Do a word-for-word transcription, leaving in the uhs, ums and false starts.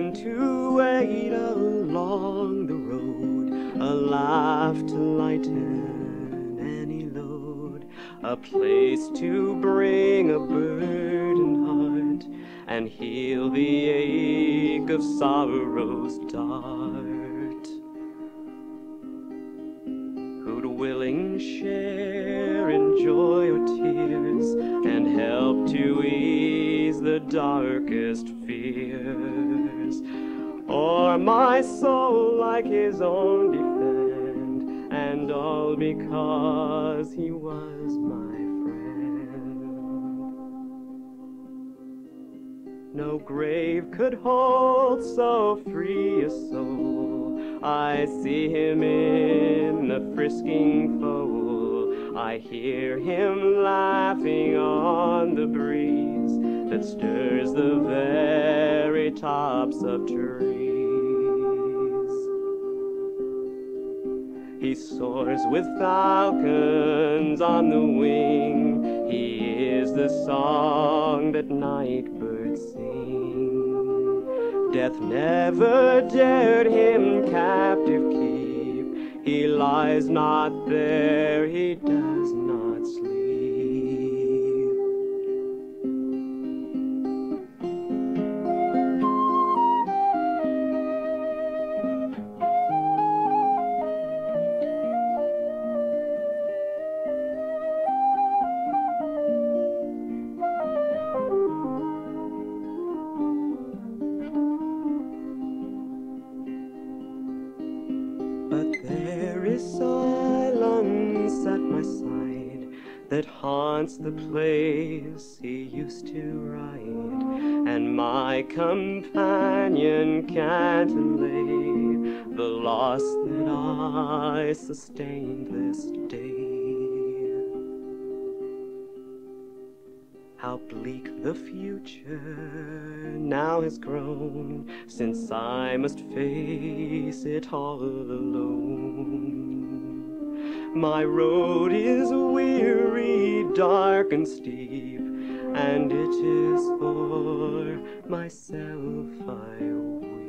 and to wait along the road, a life to lighten any load, a place to bring a burdened heart and heal the ache of sorrow's dart. Who'd willing share in joy or tears and help to ease the darkest fears, or my soul like his own defend, and all because he was my friend. No grave could hold so free a soul, I see him in the frisking foal, I hear him laughing on the breeze that stirs the very tops of trees. He soars with falcons on the wing, he is the song that night birds sing. Death never dared him captive keep, he lies not there, he does not sleep. Silence at my side that haunts the place he used to ride, and my companion can't allay the loss that I sustained this day. How bleak the future now has grown, since I must face it all alone. My road is weary, dark and steep, and it is for myself I weep.